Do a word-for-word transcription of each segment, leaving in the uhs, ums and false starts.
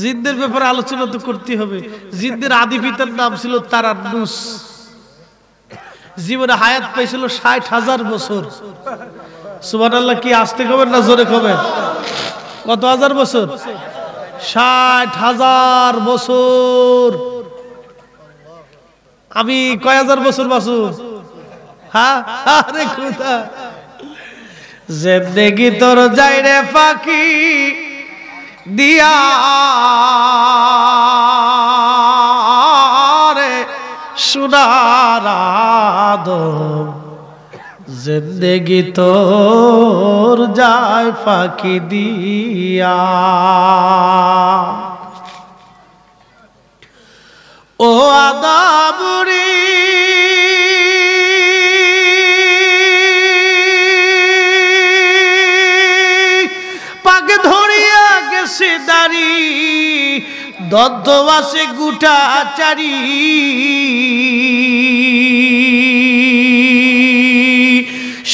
জিদদের ব্যাপারে আলোচনা তো করতে হবে। জিদদের আদি পিতার নাম ছিল তারান্নুস। জীবনে হায়াত পেয়েছিল ষাট হাজার বছর। সুবহানাল্লাহ, কি আসতে কবেন না জোরে কবেন? কত হাজার বছর? ষাট হাজার বছর। আমি কয় হাজার বছর বাঁচু? হ্যাঁ, আরে খোদা, জিন্দেগি তোর যায় রে ফাঁকি দিয়া রে সোনার আদম, জিন্দেগি তোর যায় ফাঁকি দিয়া। ও আদম রে দাড়ি দদ্দবাসে গুটা চারি,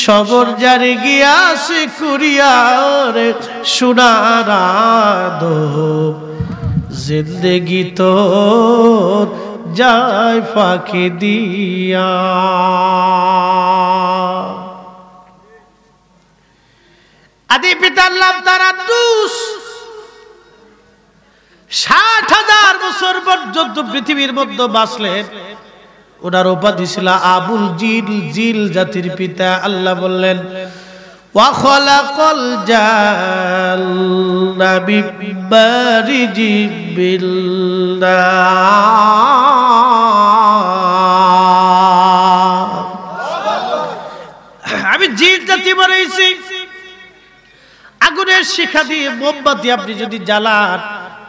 সবর জারে গিয়াছে কুরিয়ার সুনারাদ, জিন্দেগি তোর যায় ফাঁকি দিয়া। আদি পিতার নাম তারান্নুস। ষাট হাজার বছর পর্যন্ত পৃথিবীর মধ্যে বাঁচলেন। ওনার উপাধি ছিল আবুল জিল। জিল জাতির পিতা। আল্লাহ বললেন ওয়া খলাকাল জান্না বিমারিজিম বিল্লাহ। আমি জিল জাতি বানাইছি। আগুনের শিখা দিয়ে মোমবাতি আপনি যদি জ্বালান,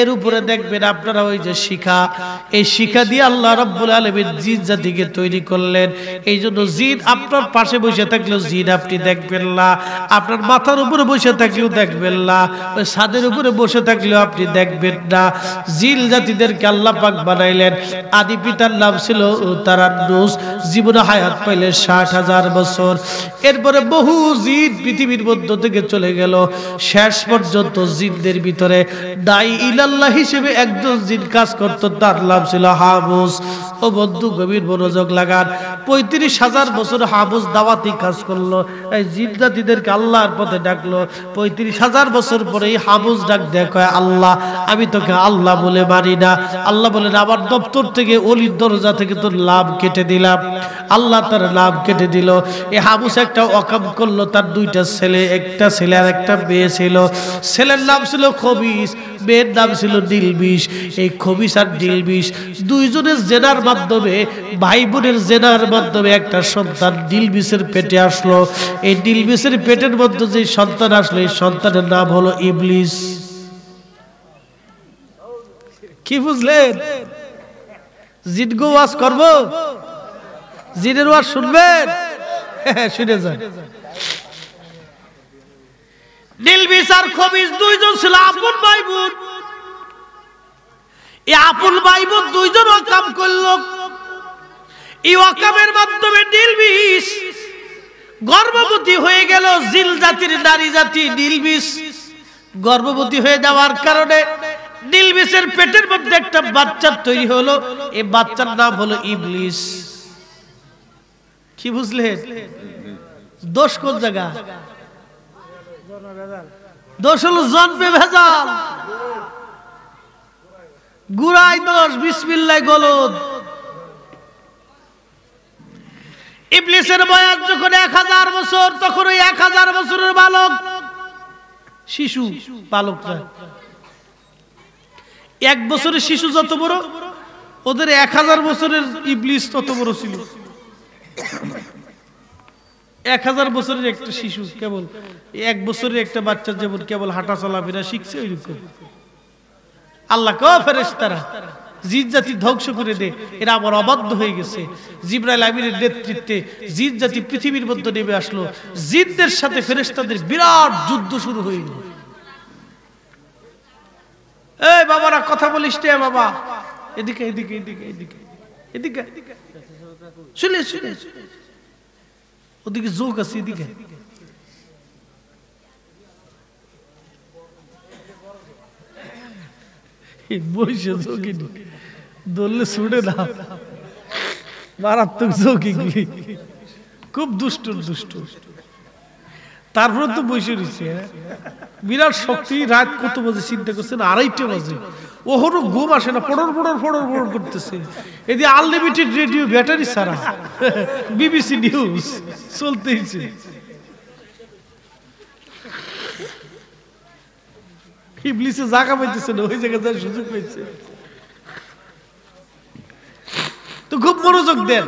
এর উপরে দেখবেন আপনারা ওই যে শিখা, এই শিখা দিয়ে আল্লাহ রাব্বুল আলামিন জিন জাতিকে তৈরি করলেন। এই জন্য জিন আপনার পাশে বসে থাকলেও জিন আপনি দেখবেন না, আপনার মাথার উপরে বসে থাকলেও দেখবেন না, ওই ছাদের উপরে বসে থাকলেও আপনি দেখবেন না। জিন জাতিদেরকে আল্লাহ পাক বানাইলেন। আদি পিতার নাম ছিল তারান্নুস। জীবনে হায়াত পাইলেন ষাট হাজার বছর। এরপরে বহু জিন পৃথিবীর মধ্য থেকে চলে গেল। শেষ পর্যন্ত জিনদের ভিতরে দাই ইলাল্লাহ হিসেবে একজন জিন কাজ করত, তার নাম ছিল হাবুস। ও বন্ধু গভীর মনোযোগ লাগান। পঁয়ত্রিশ হাজার বছর হাবুস দাওয়াতি কাজ করলো, এই জিন জাতিদেরকে আল্লাহর পথে ডাকলো। পঁয়ত্রিশ হাজার বছর পরে এই হাবুস ডাক দেয়, কয় আল্লাহ আমি তোকে আল্লাহ বলে মানি না। আল্লাহ বলেন আমার দপ্তর থেকে, অলির দরজা থেকে তোর লাভ কেটে দিলাম। আল্লাহ তার লাভ কেটে দিল। এই হাবুস একটা অকাম করলো। তার দুইটা ছেলে, একটা ছেলে আর একটা মেয়ে ছিল। ছেলের নাম ছিল খবিস, মেয়ের নাম ছিল দিলবিশ। এই খবিস আর দিলবিশ দুইজনের জেনার মাধ্যমে, ভাই বোনের জেনার মাধ্যমে একটা সন্তান দিলবিশের পেটে আসলো। এই দিলবিশের পেটের মধ্যে যে সন্তান আসলো, এই সন্তানের নাম হলো ইবলিস। কি বুঝলেন? জিনগো ওয়াজ করবো, জিনের ওয়াজ শুনবেন? শুনে যান। দিলবিশ আর খবিস দুইজন ছিল আপন ভাই বোন। এই আপন ভাই বোন দুইজন ওয়াকাম করলো। এই ওয়াকামের মাধ্যমে দিলবিশ গর্ভবতী হয়ে গেল। জিল জাতির নারী জাতি দিলবিশ গর্ভবতী হয়ে যাওয়ার কারণে দিলবিশের পেটের মধ্যে একটা বাচ্চা তৈরি হলো। এই বাচ্চার নাম হলো ইবলিস। কি বুঝলেন? দোষ কোন জায়গা? দোষ হলো জন্মে ভেজাল, গুড়াই দোষ, বিসমিল্লায় গলদ। ইবলিসের বয়স যখন এক হাজার বছর, তখন ওই এক হাজার বছরের বালক, শিশু, বালকরা এক বছরের শিশু যত বড়, ওদের এক হাজার বছরের ইবলিস তত বড় ছিল। এক হাজার বছরের একটা শিশু, কেবল এক বছরের একটা বাচ্চা যেমন কেবল হাঁটা চলাফেরা শিখছে, ওই রকম আল্লাহ ক ফেরেশতারা জিন জাতি ধ্বংস করে দে, এরা আবার অবাধ্য হয়ে গেছে। জিবরাইল আমিনের নেতৃত্বে জিন জাতি পৃথিবীর মধ্যে নেমে আসলো। জিনদের সাথে ফেরেশতাদের বিরাট যুদ্ধ শুরু হয়ে গেল। এই বাবারা কথা বলিস না, বাবা এদিকে এদিকে এদিকে এদিকে এদিকে এদিকে শুনে শুনে ওদিকে যোগ আছে, এদিকে boşuzuk idi. Dolle sude da. Marattık zok idi. Çok duştur duştur. তারপর তো বসে রইছে বিরাট শক্তি রাত কত বাজে চিন্তা করছেন আড়াইটা বাজে ওহরো ঘুম আসে না পড়র পড়র পড়র পড়র করতেছে এদি আনলিমিটেড রেডিও ব্যাটারি সারা বিবিসি নিউজ চলতেইছে ইবলিসে জায়গা পাইতেছে না ওই জায়গা যাওয়ার সুযোগ পাইছে তো খুব মনোযোগ দেন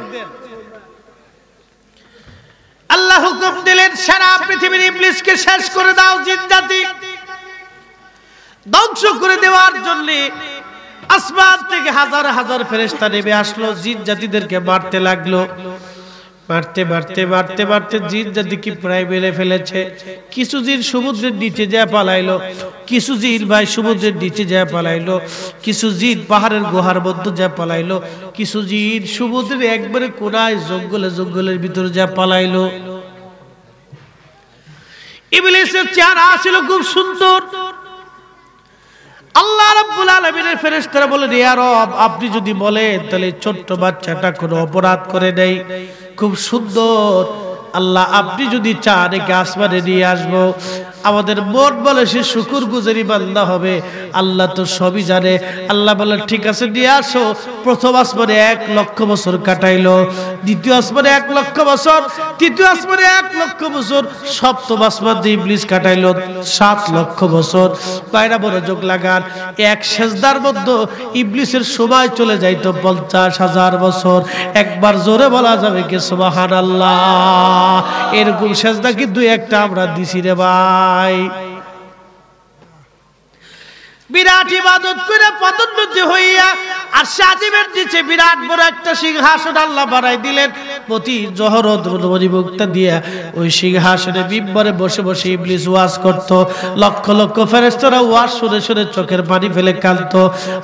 আল্লাহ হুকুম দিলেন সারা পৃথিবীর ইবলিসকে শেষ করে দাও জিন্দাতি ধ্বংস করে দেওয়ার জন্য আসমান থেকে হাজার হাজার ফেরেশতা নেমে আসলো জিন্দাতিদেরকে মারতে লাগলো মারতে মারতে মারতে মারতে জিন্দাতিকে প্রায় মেরে ফেলেছে কিছু জিন সমুদ্রের নিচে যায় পালাইলো কিছু জিন ভাই সমুদ্রের নিচে যায় পালাইলো কিছু জিন পাহাড়ের গুহার মধ্যে যায় পালাইলো কিছু জিন সমুদ্রের একবারে কোনায় জঙ্গলে জঙ্গলের ভিতরে যায় পালাইলো ইবলিসের চেহারা ছিল খুব সুন্দর আল্লাহ রাব্বুল আলামিনের ফেরেশতারা বলে ইয়া রব আপনি যদি বলেন তাহলে ছোট বাচ্চাটা কোনো অপরাধ করে নাই খুব সুন্দর আল্লাহ আপনি যদি চান একে আসমানে নিয়ে আসবো আমাদের মন বলে সে শুকরগুজারি বান্দা হবে আল্লাহ তো সবই জানে আল্লাহ বলে ঠিক আছে নিয়ে আসো প্রথম আসমানে এক লক্ষ বছর কাটাইলো দ্বিতীয় আসমানে এক লক্ষ বছর তৃতীয় আসমানে এক লক্ষ বছর সপ্তম আসমান দিয়ে ইবলিস কাটাইলো সাত লক্ষ বছর বাইরা মনোযোগ লাগান এক সেজদার মধ্যে ইবলিসের সময় চলে যাইতো পঞ্চাশ হাজার বছর একবার জোরে বলা যাবে কি সুবহানাল্লাহ এরকম সেজদা কি দুই একটা আমরা দিছি রে ভাই বিরাট ইবাদত করে পদোন্নতি হইয়া আর সাজিমের নিচে বিরাট বড় একটা সিংহাসন আল্লাহ বানাই দিলেন প্রতি জহরত মরিবক্তা দিয়া ওই সিংহাসনে বিম্বরে বসে বসে ইবলিস ওয়াজ করত লক্ষ লক্ষ ফেরেশতারা ওয়াজ শুনে শুনে চোখের পানি ফেলে কাঁদত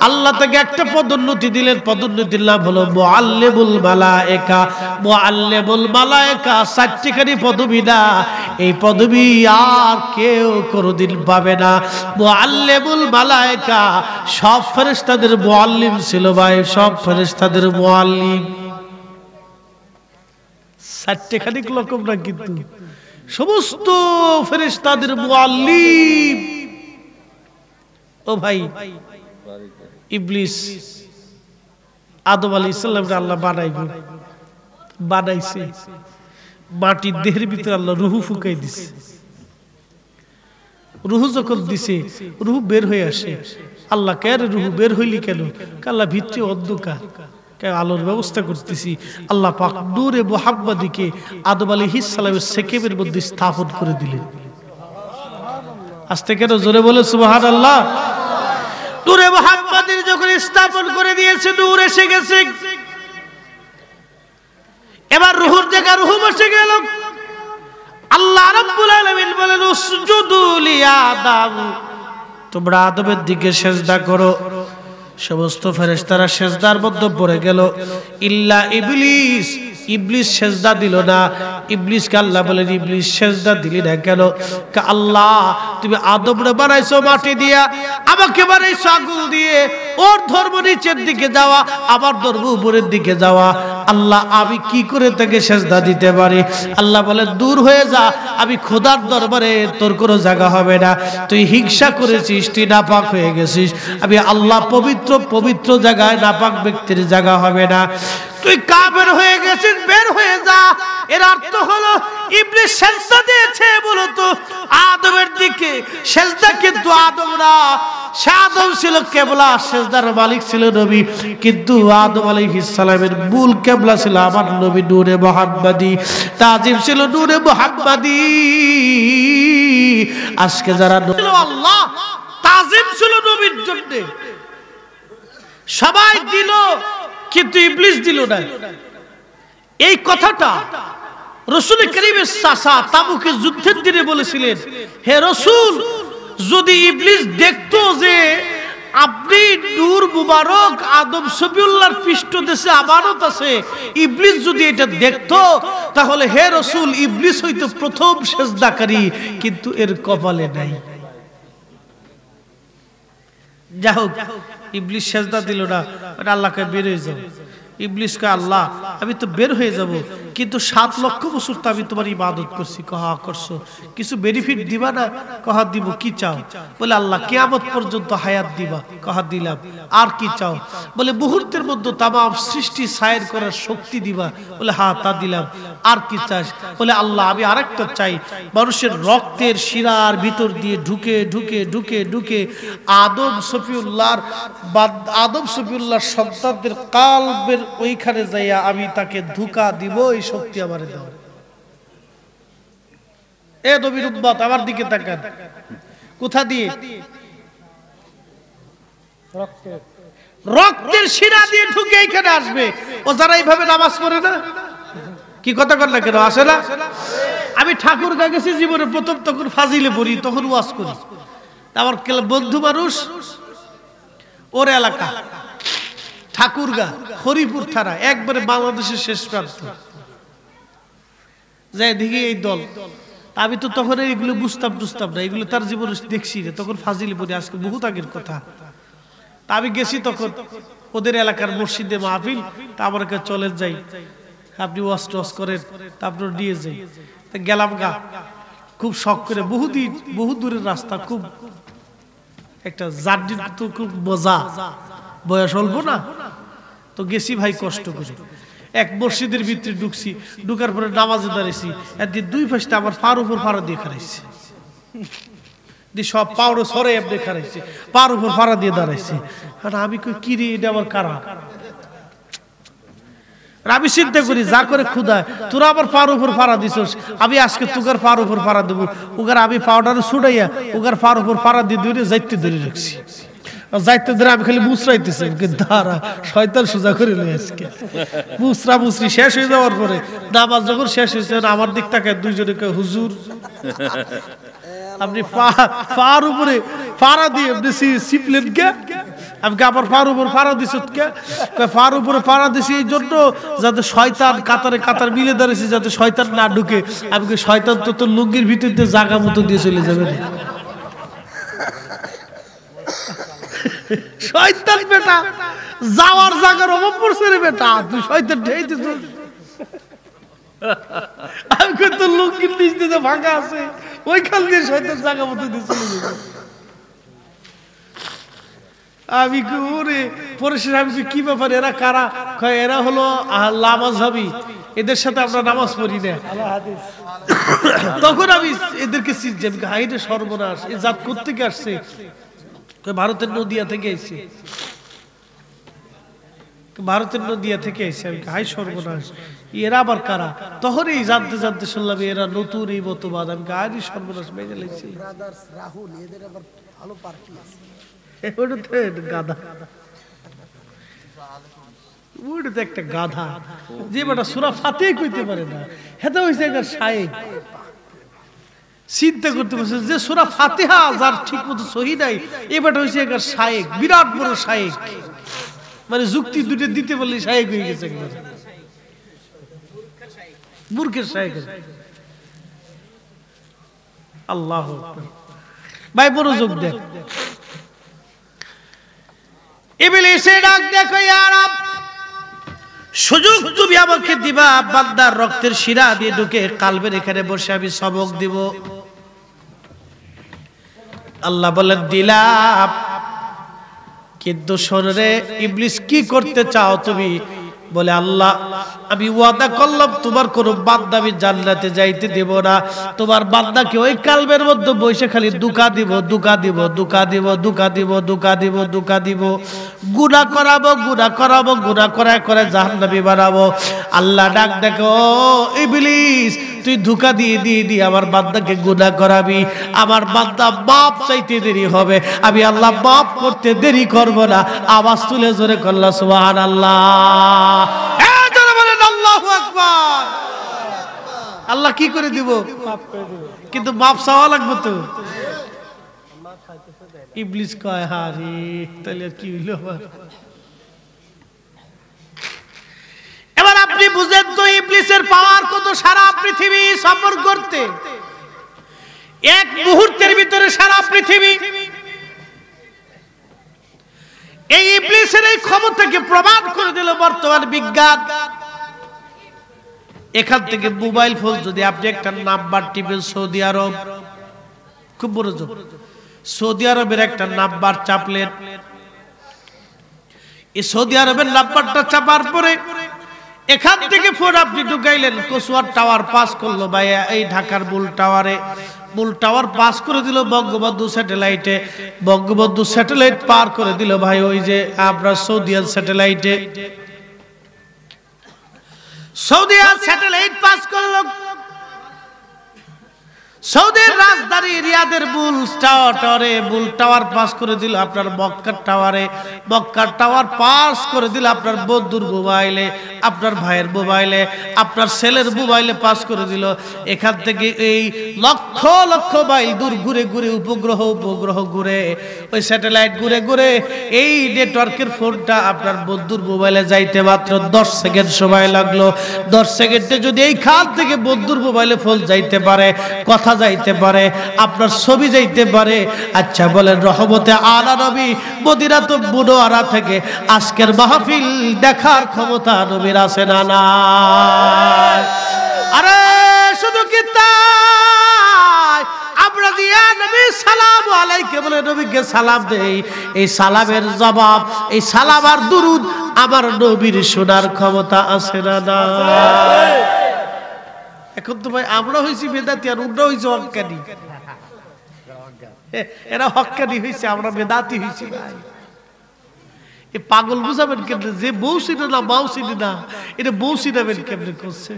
আল্লাহ তাকে একটা পদোন্নতি দিলেন পদোন্নতির নাম হলো মুআল্লিমুল মালায়েকা মুআল্লিমুল মালায়েকা চারটিখানি পদবি না এই পদবি আর কেউ কোনোদিন পাবে না মুআল্লিমুল মালায়েকা সব ফেরেশতাদের মুআল্লিম ছিল ভাই সব ফেরেশতাদের মুআল্লিম সাতটেখানিক লোকমরা কিন্তু সমস্ত ফেরেশতাদের মুআল্লিম ও ভাই ইবলিস আদম আলাইহিস সালামকে আল্লাহ বানাইবে বানাইছে মাটির দেহের ভিতরে আল্লাহ রূহ ফুঁকাই দিছে রুহু যখন দিছে রুহু বের হয়ে আসে আল্লাহ কে রুহু বের হইলি কেন কালা ভিত্তি অন্ধকার আলোর ব্যবস্থা করতেছি আল্লাহ পাক নূরে মুহাম্মাদিকে আদম আলাইহিস সালামের সেকেবের মধ্যে স্থাপন করে দিলেন আজ থেকে জোরে বলে সুবহানাল্লাহ নূরে মুহাম্মাদি যখন স্থাপন করে দিয়েছে নূর এসে গেছে এবার রুহুর জায়গা রুহু বসে গেল আল্লাহ রাব্বুল আলামিন বলেন উসজুদু লিআদম তোমরা আদমের দিকে সেজদা করো সমস্ত ফেরেশতারা সেজদার মধ্যে পড়ে গেল ইল্লা ইবলিস ইবলিস সেজদা দিল না ইবলিস কে আল্লাহ বলেন ইবলিস সেজদা দিলি না কেন কা আল্লাহ তুমি আদমরে বানাইছো মাটি দিয়া আমাকে বানাইছো আগুন দিয়ে ওর ধর্ম নিচের দিকে যাওয়া আবার ধর্ম উপরের দিকে যাওয়া আল্লাহ আমি কি করে তাকে সেজদা দিতে পারি আল্লাহ বলে দূর হয়ে যা আমি খোদার দরবারে তোর কোনো জায়গা হবে না তুই হিংসা করেছিস তুই নাপাক হয়ে গেছিস আমি আল্লাহ পবিত্র পবিত্র জায়গায় নাপাক ব্যক্তির জায়গা হবে না তুই কাফের হয়ে গেছিস বের হয়ে যা এর অর্থ হলো ইবলিস সেজদা দিয়েছে বলো তো আদমের দিকে সেজদা কিন্তু আদম না আদম ছিল কেবলা সেজদার মালিক ছিল নবী কিন্তু আদম আলাইহিস সালামের মূল কেবলা ছিল আমার নবী নূরে মুহাম্মাদি তাজিম ছিল নূরে মুহাম্মাদি আজকে যারা ছিল আল্লাহ তাজিম ছিল নবীর জন্য সবাই দিল কিন্তু ইবলিস দিল না এই কথাটা রাসূল কারীমের সাসা তাবুকের যুদ্ধের দিনে বলেছিলেন হে রাসূল যদি ইবলিস দেখতো যে আপনি নূর মুবারক আদম সবিউল্লাহর পৃষ্ঠদেশে আমানত আছে ইবলিস যদি এটা দেখতো তাহলে হে রাসূল ইবলিস হয়তো প্রথম সেজদাকারী কিন্তু এর কপালে নাই যাওক ইবলিস সেজদা দিল না, ওটা আল্লাহকে বের হয়ে যাও। ইবলিস কয়, আল্লাহ আমি তো বের হয়ে যাব, কিন্তু সাত লক্ষ বছর তো আমি তোমার ইবাদত করছি। কহা করছো, কিছু বেনিফিট দিবা না? কহা দিব। কি চাও? বলে আল্লাহ কিয়ামত পর্যন্ত হায়াত দিবা। কহা দিলাম। আর কি চাও? বলে মুহূর্তের মধ্যে তামাম সৃষ্টি সায়ের করার শক্তি দিবা। বলে হ্যাঁ তা দিলাম। আর কি চাস? বলে আল্লাহ আমি আরেকটা চাই, মানুষের রক্তের শিরার ভিতর দিয়ে ঢুকে ঢুকে ঢুকে ঢুকে আদম সফিউল্লাহর আদম সফিউল্লাহর সন্তানদের কালবের ওইখানে যাইয়া আমি তাকে ধোঁকা দিব। এই শক্তি আমারে দাও। এ নবীর উম্মত আমার দিকে তাকান। কোথা দিয়ে? রক্তের শিরা দিয়ে ঢুকে এইখানে আসবে। ও যারা এইভাবে নামাজ পড়ে না, কি কথা বল না কেন, আসে না? আমি ঠাকুর গা গেছি জীবনে প্রথম, তখন ফাজিলে পড়ি, তখন ওয়াজ করি। আমার বন্ধু মানুষ ওর এলাকা ঠাকুরগা হরিপুর থানা, একবারে বাংলাদেশের শেষ প্রান্ত। যাই দেখি এই দল। আমি তো তখন এগুলো বুঝতাম বুঝতাম না, এগুলো তার জীবনে দেখছি না, তখন ফাজিল বলি, আজকে বহুত আগের কথা। তা আমি গেছি তখন ওদের এলাকার মসজিদে মাহফিল। তা আমার কাছে চলে যাই, আপনি ওয়াশ টস করেন, তারপর নিয়ে যাই। তা গেলাম গা, খুব শখ করে, বহুদিন বহু দূরের রাস্তা, খুব একটা জার্নির তো খুব মজা, বয়স অল্প না তো গেছি ভাই কষ্ট করে। এক মসজিদের ভিতরে ঢুকছি, ঢুকার পরে নামাজে দাঁড়িয়েছি, একদিন দুই পাশে আমার পার উপর ফাড়া দিয়ে খাড়াইছে, সব পাউরো সরে এমনি খাড়াইছে, পার উপর ফাড়া দিয়ে দাঁড়াইছে। আর আমি কই কি রে এটা আমার কারা? আমি চিন্তা করি যা করে ক্ষুধা, তোরা আমার পার উপর ফাড়া দিছস, আমি আজকে তোকার পার উপর ফাড়া দেবো। ওগার আমি পাউডার ছুটাইয়া ওগার পার উপর ফাড়া দিয়ে ধরে যাইতে ধরে রাখছি। যাইতে ধরে আমি খালি মুচড়াইতেছি, ধারা শয়তান সোজা করে নিয়ে আজকে মুচড়া মুচড়ি। শেষ হয়ে যাওয়ার পরে নামাজ যখন শেষ হয়েছে, আমার দিক তাকায় দুইজনে কয়, হুজুর আপনি পার উপরে ফাড়া দিয়ে সিপলেন কে? আমাকে আবার পার উপর ফাড়া দিস কে? পার উপরে ফাড়া দিছি এই জন্য যাতে শয়তান কাতারে কাতার মিলে দাঁড়িয়েছে, যাতে শয়তান না ঢুকে। আমাকে শয়তান তো তোর লুঙ্গির ভিতরে জাগা মতো দিয়ে চলে যাবে। শয়তান বেটা যাওয়ার জায়গার অভাব পড়ছে রে বেটা, তুই শয়তান ঠেইতেছ। আমি কই তো লুঙ্গির নিচ দিয়ে ভাঙা আছে, ওইখান দিয়ে শয়তান জায়গা মতো দিয়ে চলে যাবে। আমি ঘুরে পরেশের আমি কি ব্যাপার, এরা কারা? কয় এরা হলো আহলে মাযহাবি, এদের সাথে আমরা নামাজ পড়ি না। তখন আমি এদেরকে চিনছি, আমি হাইরে সর্বনাশ, এ জাত কোত্থেকে আসছে? ভারতের নদিয়া থেকে আইসে, ভারতের নদিয়া থেকে আইসে। আমি হাই সর্বনাশ, এরা আবার কারা? তখন এই জানতে জানতে শুনলাম এরা নতুন এই মতবাদ। আমি হাই সর্বনাশ, মেজে লাগছে গাধা, ওটা একটা গাধা যে বেটা সূরা ফাতিহা কইতে পারে না, হেটা হইছে একটা শায়েখ। চিন্তা করতে পারছে যে সূরা ফাতিহা যার ঠিক মতো সহি নাই, এ বেটা হইছে একটা শায়েখ, বিরাট বড় শায়েখ, মানে যুক্তি দুটো দিতে পারলে শায়েখ হয়ে গেছে, একবার মূর্খের শায়েখ। আল্লাহু আকবার। ভাই মনোযোগ দেন। ইবলিসে ডাক দেখো, ইয়া রব সুযোগ তুমি আমাকে দিবা, বান্দার রক্তের শিরা দিয়ে ঢুকে কালবের এখানে বসে আমি সবক দিব। আল্লাহ বলেন দিলাম, কিন্তু শরীরে ইবলিস কি করতে চাও তুমি? বলে আল্লাহ আমি ওয়াদা করলাম তোমার কোন বান্দা আমি জান্নাতে যাইতে দেব না, তোমার বান্দাকে ওই কালবের মধ্যে বসে খালি দুকা দিব, দুকা দিব, দুকা দিব, দুকা দিব, দুকা দিব, দুকা দিব, গুনাহ করাবো, গুনাহ করাবো, গুনাহ করায় করে জাহান্নামী বানাবো। আল্লাহ ডাক দেখো, ইবলিস তুই ধোঁকা দিয়ে দিয়ে দিয়ে আমার বান্দাকে গুনাহ করাবি, আমার বান্দা মাপ চাইতে দেরি হবে, আমি আল্লাহ মাপ করতে দেরি করব না। আওয়াজ তুলে জোরে করলা সুবহানাল্লাহ। আল্লাহ কি করে দিব? কিন্তু মাপ চাওয়া লাগবে তো। ইবলিস কয় হারে তাহলে কি হইলো? এবার আপনি বুঝেন তো ইবলিসের পাওয়ার কত, সারা পৃথিবী সফর করতে এক মুহূর্তের ভিতরে সারা পৃথিবী এই ইবলিসের এই ক্ষমতাকে প্রমাণ করে দিল বর্তমান বিজ্ঞান। এখান থেকে মোবাইল ফোন যদি আপনি একটা নাম্বার টিপেন সৌদি আরব, খুব বড় সৌদি আরবের একটা নাম্বার চাপলেন, এই সৌদি আরবের নাম্বারটা চাপার পরে এখান থেকে ফোন আপনি ঢুকাইলেন, কচুয়ার টাওয়ার পাস করলো বা এই ঢাকার মূল টাওয়ারে, মূল টাওয়ার পাস করে দিল বঙ্গবন্ধু স্যাটেলাইটে, বঙ্গবন্ধু স্যাটেলাইট পার করে দিল ভাই ওই যে আমরা সৌদিয়ান স্যাটেলাইটে, সৌদিয়ান স্যাটেলাইট পাস করলো সৌদির রাজধানী রিয়াদের বুল টাওয়ারে, বুল টাওয়ার পাস করে দিল আপনার মক্কার টাওয়ারে, মক্কার টাওয়ার পাস করে দিল আপনার বন্ধুর মোবাইলে, আপনার ভাইয়ের মোবাইলে, আপনার ছেলের মোবাইলে পাস করে দিল। এখান থেকে এই লক্ষ লক্ষ মাইল দূর ঘুরে ঘুরে উপগ্রহ উপগ্রহ ঘুরে ওই স্যাটেলাইট ঘুরে ঘুরে এই নেটওয়ার্কের ফোনটা আপনার বন্ধুর মোবাইলে যাইতে মাত্র দশ সেকেন্ড সময় লাগলো। দশ সেকেন্ডে যদি এইখান থেকে বন্ধুর মোবাইলে ফোন যাইতে পারে, কথা যাইতে পারে, আপনার ছবি যাইতে পারে। আচ্ছা বলেন রহমতে আলা নবী মদিনা তো মুনাওয়ারা থেকে আজকের মাহফিল দেখার ক্ষমতা নবীর আছে না না? আরে শুধু কি তাই, আমরা দিয়া নবী সালাম আলাইকে বলে নবীকে সালাম দেই, এই সালামের জবাব, এই সালাম আর দুরুদ আমার নবীর শোনার ক্ষমতা আছে না না? এখন তো ভাই আমরা হয়েছি বেদাতি আর ওরা হয়েছে হকানি, এরা হকানি হয়েছে, আমরা বেদাতি হয়েছি। ভাই এ পাগল বুঝাবেন কেমনে, যে বউ চিনে না মাও চিনে না এটা বউ চিনাবেন কেমনে? করছে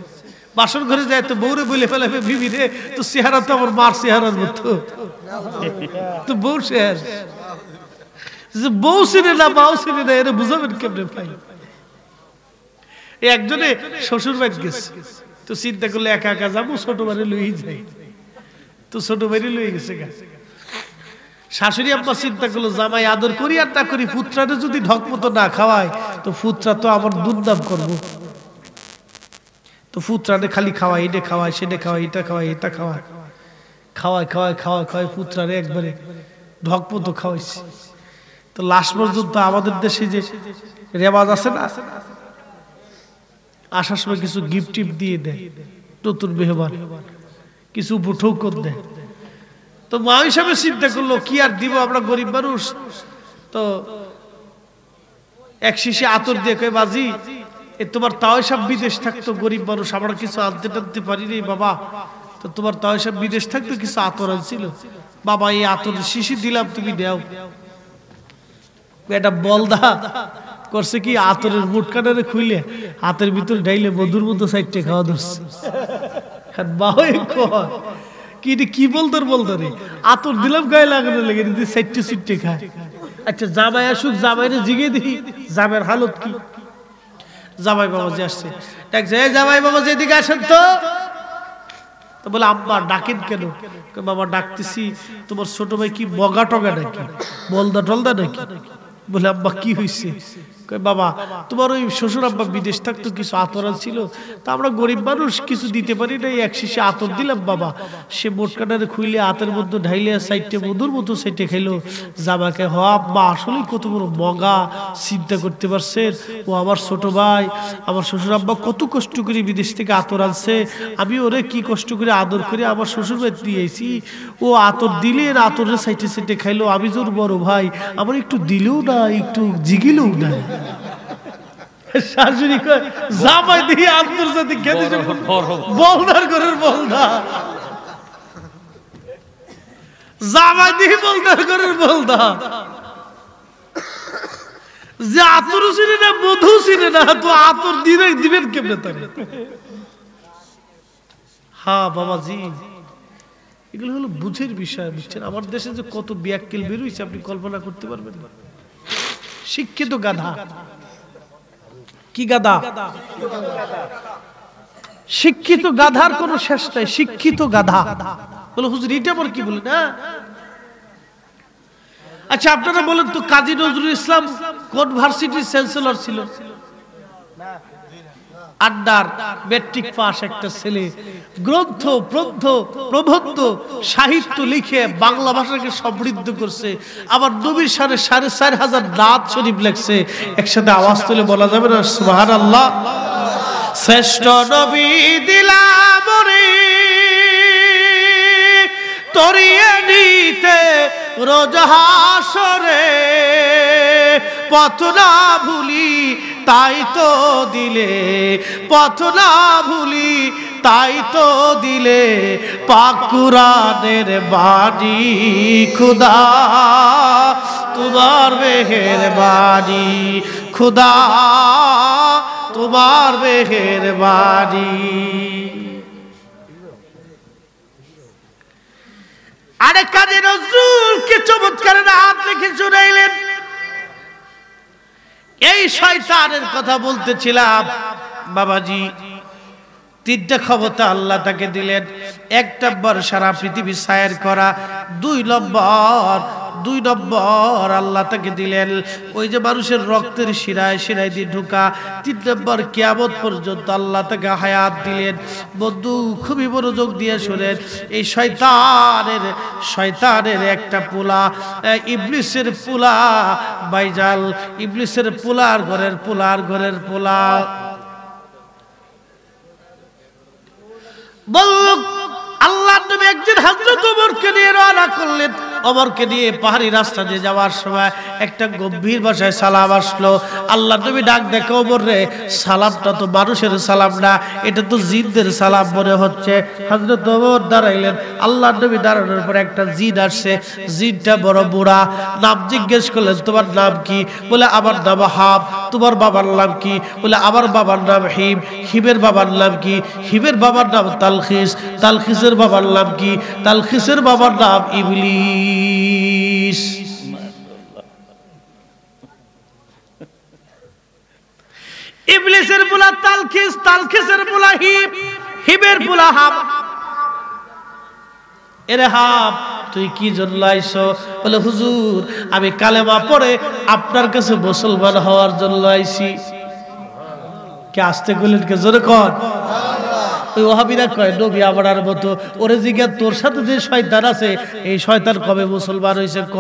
বাসর ঘরে যায় তো বউরে বলে ফেলাবে বিবি রে তো চেহারা তো আমার মার চেহারার মতো, তো বউ চেহারা যে বউ চিনে না মাও চিনে না এটা বুঝাবেন কেমনে? ভাই একজনে শ্বশুর বাড়ি গেছে তো চিন্তা করলে একা একা যাবো, ছোট বাড়ি লই যাই, তো ছোট বাড়ি লই গেছে। শাশুড়ি আব্বা চিন্তা করলো জামাই আদর করি আর না করি, ফুতরাটা যদি ঢক মতো না খাওয়ায় তো ফুতরা তো আমার দুর্নাম করবো, তো ফুতরাটা খালি খাওয়াই, এটা খাওয়ায় সেটা খাওয়ায়, এটা খাওয়ায় এটা খাওয়ায়, খাওয়ায় খাওয়ায় খাওয়ায় খাওয়ায় ফুতরারে একবারে ঢক মতো খাওয়াইছে। তো লাস্ট পর্যন্ত আমাদের দেশে যে রেওয়াজ আছে না, আসার সময় কিছু গিফট টিপ দিয়ে দেয় নতুন মেহমান, কিছু বুঠৌকর দেয়। তো মা হিসাবে চিন্তা করলো কি আর দিব, আমরা গরিব মানুষ, তো এক শিশে আতর দিয়ে কয় বাজি এ তোমার তাও সব বিদেশ থাকতো, গরিব মানুষ আমরা কিছু আনতে টানতে পারিনি বাবা, তো তোমার তাও সব বিদেশ থাকতো কিছু আতর আনছিল বাবা, এই আতর শিশি দিলাম তুমি দেও। এটা বলদা করছে কি আতরের মুটকাটারে খুইলে হাতের ভিতরে ঢাইলে মধুর মতো সাইডে খাওয়া ধরছে। আর বাবাই কয় কি এটা কি বলদর বলদরে আতর দিলাম গায়ে লাগানো লেগে যদি সাইডে সুইটে খায়। আচ্ছা জামাই আসুক, জামাইরে জিগে দিই জামের হালত কি। জামাই বাবা যে আসছে ডাকছে, এই জামাই বাবা যে এদিকে আসেন তো। তো বলে আব্বা ডাকেন কেন? বাবা ডাকতেছি তোমার ছোট ভাই কি বগা টগা নাকি বলদা টলদা নাকি? বলে আব্বা কি হয়েছে? বাবা তোমার ওই শ্বশুর আব্বা বিদেশ থাকতো কিছু আতর ছিল, তা আমরা গরিব মানুষ কিছু দিতে পারি না, এক শিশে আতর দিলাম বাবা, সে মোটকাটারে খুইলে হাতের মধ্যে ঢাইলে সাইডে মধুর মতো সেটে খেলো। জামাকে হ আব্বা আসলেই কত বড় মগা, চিন্তা করতে পারছেন ও আমার ছোট ভাই, আমার শ্বশুর আব্বা কত কষ্ট করে বিদেশ থেকে আতর আনছে, আমি ওরে কি কষ্ট করে আদর করে আমার শ্বশুর ভাই দিয়েছি, ও আতর দিলে আতরের সাইডে সেটে খাইলো, আমি জোর বড় ভাই আমার একটু দিলেও না একটু জিগিলেও না। শাশুড়ি কয় জামাই দিয়ে আন্তর্জাতিক খ্যাতি বলদার ঘরের বলদা, জামাই দিয়ে বলদার ঘরের বলদা, যে আতর চিনে না মধু চিনে না তো আতর দিয়ে দিবেন কেমনে তাকে? হ্যাঁ বাবাজি এগুলো হলো বুঝের বিষয়, বুঝছেন? আমার দেশে যে কত ব্যাককেল বেরোইছে আপনি কল্পনা করতে পারবেন না। শিক্ষিত গাধা কি গাধা, শিক্ষিত গাধার কোনো শেষ নাই। শিক্ষিত গাধা বলে হুজুর এটা পর কি বলে না? আচ্ছা আপনারা বলেন তো কাজী নজরুল ইসলাম কোন ভার্সিটির চ্যান্সেলর ছিল? আড্ডার মেট্রিক পাস একটা ছেলে গ্রন্থ প্রবন্ধ প্রবন্ধ সাহিত্য লিখে বাংলা ভাষাকে সমৃদ্ধ করছে, আবার নবীর সাড়ে সাড়ে চার হাজার দাঁত শরীফ লেখছে। একসাথে আওয়াজ তুলে বলা যাবে না সুবহানাল্লাহ? শ্রেষ্ঠ নবী দিলাম রে তরিয়ে নিতে রোজ হাসরে, পথ না ভুলি তাই তো দিলে, পথ না ভুলি তাই তো দিলে, পাক কুরআনের বাণী খুদা তোমার মেহেরবানি, খুদা তোমার মেহেরবানি। আরে কাজী নজরুলকে চমৎকার হাত লিখে শুনাইলেন। এই শয়তানের কথা বলতেছিলাম বাবাজি, তিনটা ক্ষমতা আল্লাহ তাকে দিলেন। এক নম্বর সারা পৃথিবী সায়ের করা, দুই নম্বর দুই নম্বর আল্লাহ তাকে দিলেন ওই যে মানুষের রক্তের শিরায় শিরায় দিয়ে ঢুকা, তিন নম্বর কিয়ামত পর্যন্ত আল্লাহ তাকে হায়াত দিলেন। বন্ধু খুবই মনোযোগ দিয়ে শোনেন, এই শয়তানের শয়তানের একটা পোলা, ইবলিসের পোলা বাইজাল, ইবলিসের পোলার ঘরের পোলার ঘরের পোলা বলল। আল্লাহ নবী একজন হযরত ওমরকে নিয়ে রওনা করলেন। ওমরকে নিয়ে পাহাড়ি রাস্তা দিয়ে যাওয়ার সময় একটা গম্ভীর ভাষায় সালাম আসলো। আল্লাহ নবী ডাক দেখে, ওমর রে, সালামটা তো মানুষের সালাম না, এটা তো জিনদের সালাম মনে হচ্ছে। হযরত ওমর দাঁড়াইলেন। আল্লাহ নবী দাঁড়ানোর পরে একটা জিন আসছে, জিনটা বড় বুড়া। নাম জিজ্ঞেস করলেন, তোমার নাম কি? বলে আমার নাম হাব। তোমার বাবার নাম কি? বলে আমার বাবার নাম হিম। হিমের বাবার নাম কি? হিমের বাবার নাম তালখিস। তালখিসের বাবার নাম কি? তালখিসের বাবার নাম ইবলিস। ইবলিসের পোলা তালখিস, তালখিসের পোলা হিব, হিবের পোলা হাব। এরে হাব, তুই কি জন্য আইছো? বলে হুজুর, আমি কালেমা পড়ে আপনার কাছে মুসলমান হওয়ার জন্য আইছি। কে আসতে গেলেন? কে জোরে কর। ওই ওহাবিরা কয় নবী আমার মতো। ওরে জিজ্ঞাসা, তোর সাথে যে শয়তান আছে এই শয়তান কবে মুসলমান হয়েছে? ক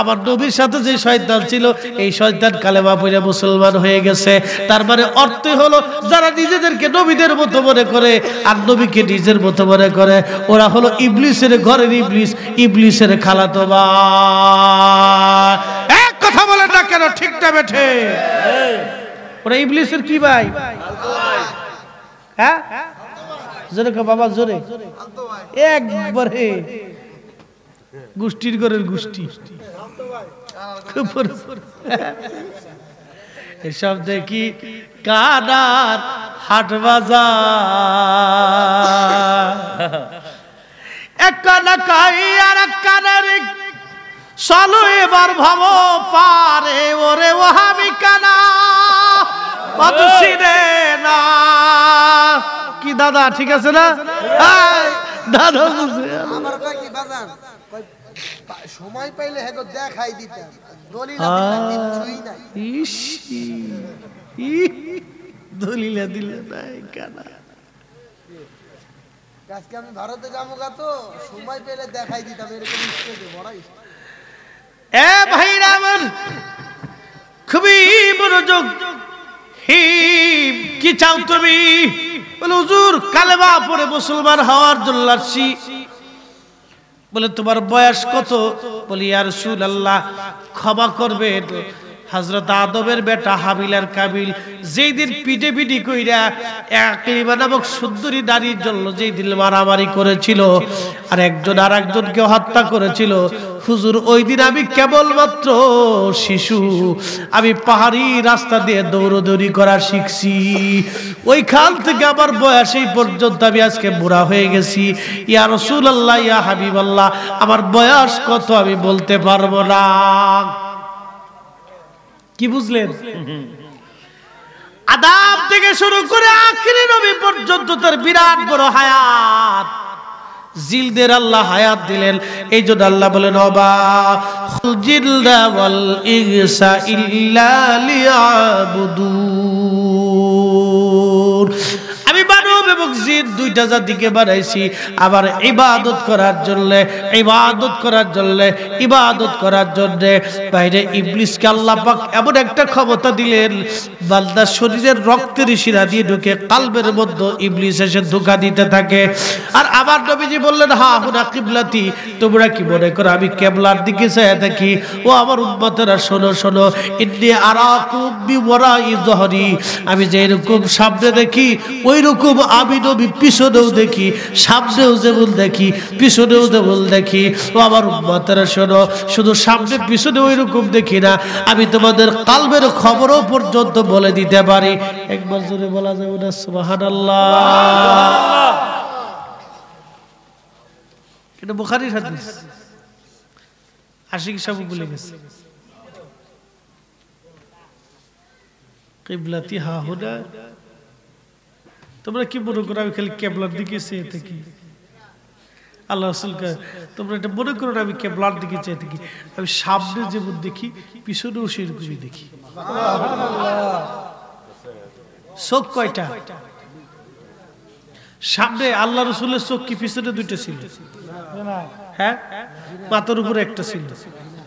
আমার নবীর সাথে যে শয়তান ছিল এই শয়তান কালেমা পড়ে মুসলমান হয়ে গেছে। তার মানে অর্থ হলো যারা নিজেদেরকে নবীদের মতো মনে করে আর নবীকে নিজের মতো মনে করে ওরা হলো ইবলিসের ঘরের ইবলিস, ইবলিসের খালাতো ভাই। এক কথা বলেন না কেন? ঠিক না বেঠে? ওরা ইবলিসের কি ভাই? হ্যাঁ জোরে বাবা জোরে, একবারে গোষ্ঠীর ঘরের গোষ্ঠী। এসব দেখি কাদার হাট বাজার, এক কানা কাই আর এক কানার চলো এবার ভাবো পারে ওরে ওহাবি কানা পাতুসিনে না কি দাদা? ঠিক আছে না দাদা? আমার কয় কি বাজার, কয় সময় পাইলে হেগো দেখাই দিতাম, দলিলা দিতাম তুই না। ইশ ই দলিলা দিলে নাই কানা। আজকে আমি ভারতে যাবো গা, তো সময় পেলে দেখাই দিতাম এরকম স্টেজে বড় স্টেজ। এ ভাইরা আমার খুবই মনোযোগ। হিম কি চাও তুমি? বলে হুজুর কালেমা পড়ে মুসলমান হওয়ার জন্য আসছি। বলে তোমার বয়স কত? বলি ইয়া রাসূলুল্লাহ ক্ষমা করবে, হযরত আদমের বেটা হাবিল আর কাবিল যেই দিন পিটে পিটি কইরা আকলিমা নামক সুন্দরী নারীর জন্য যেই দিন মারামারি করেছিল আর একজন আর একজনকে হত্যা করেছিল, হুজুর ওই দিন আমি কেবলমাত্র শিশু, আমি পাহাড়ি রাস্তা দিয়ে দৌড়দৌড়ি করা শিখছি। ওইখান থেকে আমার বয়স এই পর্যন্ত আমি আজকে বুড়া হয়ে গেছি। ইয়া রাসূলুল্লাহ ইয়া হাবিবাল্লাহ আমার বয়স কত আমি বলতে পারবো না। কি বুঝলেন? আদম থেকে শুরু করে আখিরি নবী পর্যন্ত তার বিরাট বড় হায়াত। জিলদের আল্লাহ হায়াত দিলেন। এই জন্য আল্লাহ বলেন ওবা জিলদা ওয়াল ইগসা ইল্লা লিয়াবুদু। হুজুর আমি মানব এবং জিন দুইটা জাতিকে বানাইছি আবার ইবাদত করার জন্য ইবাদত করার জন্য ইবাদত করার জন্য বাইরে ইবলিসকে আল্লাহ পাক এমন একটা ক্ষমতা দিলেন বান্দার শরীরের রক্তের শিরা দিয়ে ঢুকে কালবের মধ্যে ইবলিস এসে ধোঁকা দিতে থাকে আর আবার নবীজি বললেন হা হুনা কিবলাতি তোমরা কি মনে করো আমি কিবলার দিকে চাইয়া থাকি ও আমার উম্মতেরা শোনো শোনো ইন্নী আরাকুম বিওয়ারাই যহরি আমি যেরকম সামনে দেখি ওই রকম আমি নবী পিছনেও দেখি সামনেও যেমন দেখি পিছনেও যেমন দেখি ও আমার উম্মতেরা শোনো শুধু সামনে পিছনে ওই রকম দেখি না আমি তোমাদের কালবের খবরও পর্যন্ত বলে দিতে পারি একবার জোরে বলা যাবে না সুবহানাল্লাহ এটা বুখারীর হাদিস আশিক সাহেব বলে গেছে কিবলাতি হা হুনা তোমরা কি মনে করো আমি খালি কিবলার দিকে চেয়ে থাকি আল্লাহ রাসূলকে তোমরা এটা মনে করো আমি কিবলার দিকে চেয়ে থাকি আমি সামনে যেমন দেখি পিছনেও সেরকমই দেখি চোখ কয়টা সামনে আল্লাহ রাসূলের চোখ কি পিছনে দুইটা ছিল হ্যাঁ পাতার উপরে একটা ছিল